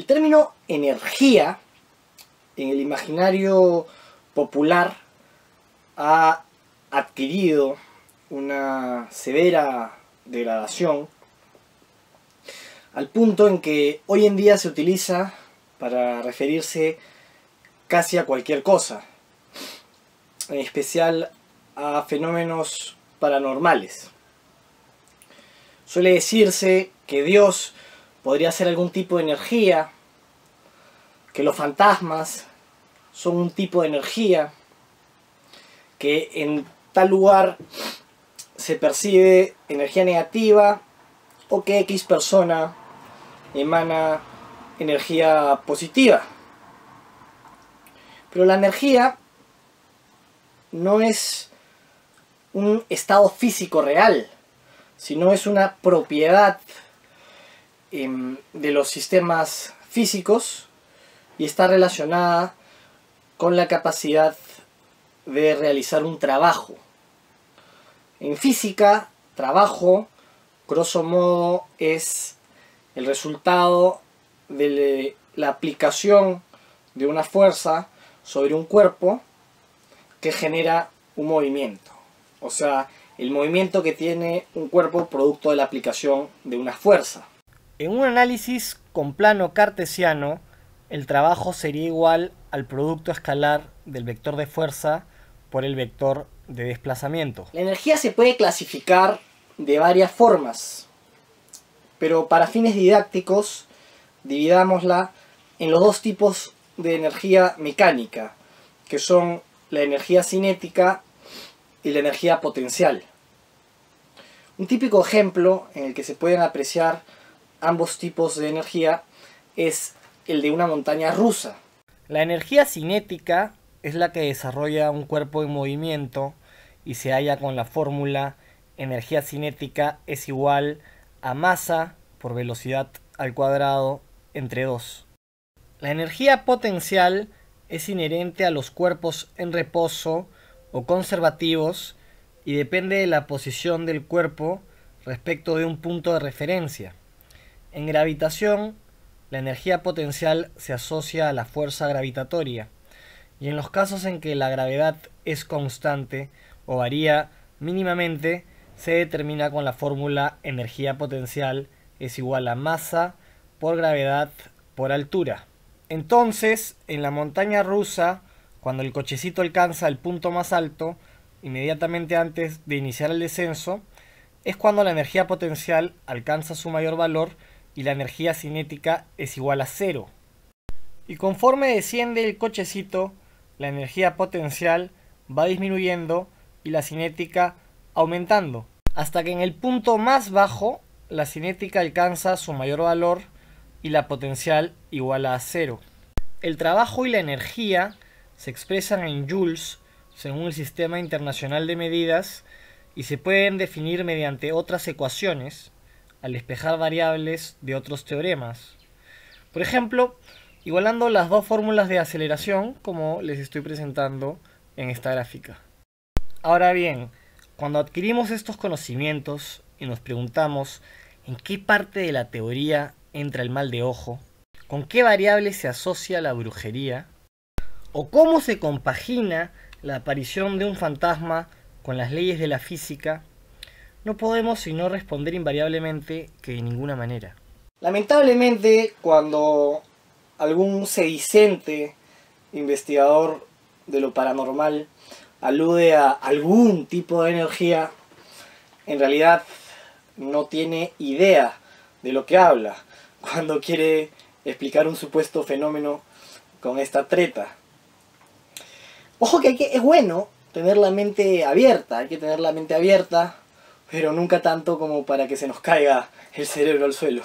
El término energía en el imaginario popular ha adquirido una severa degradación al punto en que hoy en día se utiliza para referirse casi a cualquier cosa, en especial a fenómenos paranormales. Suele decirse que Dios podría ser algún tipo de energía, que los fantasmas son un tipo de energía, que en tal lugar se percibe energía negativa o que X persona emana energía positiva. Pero la energía no es un estado físico real, sino es una propiedad de los sistemas físicos y está relacionada con la capacidad de realizar un trabajo. En física, trabajo, grosso modo, es el resultado de la aplicación de una fuerza sobre un cuerpo que genera un movimiento. O sea, el movimiento que tiene un cuerpo producto de la aplicación de una fuerza. En un análisis con plano cartesiano, el trabajo sería igual al producto escalar del vector de fuerza por el vector de desplazamiento. La energía se puede clasificar de varias formas, pero para fines didácticos dividámosla en los dos tipos de energía mecánica, que son la energía cinética y la energía potencial. Un típico ejemplo en el que se pueden apreciar ambos tipos de energía es el de una montaña rusa. La energía cinética es la que desarrolla un cuerpo en movimiento y se halla con la fórmula energía cinética es igual a masa por velocidad al cuadrado entre 2. La energía potencial es inherente a los cuerpos en reposo o conservativos y depende de la posición del cuerpo respecto de un punto de referencia. En gravitación, la energía potencial se asocia a la fuerza gravitatoria, y en los casos en que la gravedad es constante o varía mínimamente, se determina con la fórmula energía potencial es igual a masa por gravedad por altura. Entonces, en la montaña rusa, cuando el cochecito alcanza el punto más alto, inmediatamente antes de iniciar el descenso, es cuando la energía potencial alcanza su mayor valor y la energía cinética es igual a 0. Y conforme desciende el cochecito, la energía potencial va disminuyendo y la cinética aumentando, hasta que en el punto más bajo la cinética alcanza su mayor valor y la potencial igual a 0. El trabajo y la energía se expresan en joules según el Sistema Internacional de Medidas y se pueden definir mediante otras ecuaciones al despejar variables de otros teoremas. Por ejemplo, igualando las dos fórmulas de aceleración como les estoy presentando en esta gráfica. Ahora bien, cuando adquirimos estos conocimientos y nos preguntamos en qué parte de la teoría entra el mal de ojo, con qué variables se asocia la brujería, o cómo se compagina la aparición de un fantasma con las leyes de la física, no podemos sino responder invariablemente que de ninguna manera. Lamentablemente, cuando algún sedicente investigador de lo paranormal alude a algún tipo de energía, en realidad no tiene idea de lo que habla cuando quiere explicar un supuesto fenómeno con esta treta. Ojo que es bueno tener la mente abierta, hay que tener la mente abierta, pero nunca tanto como para que se nos caiga el cerebro al suelo.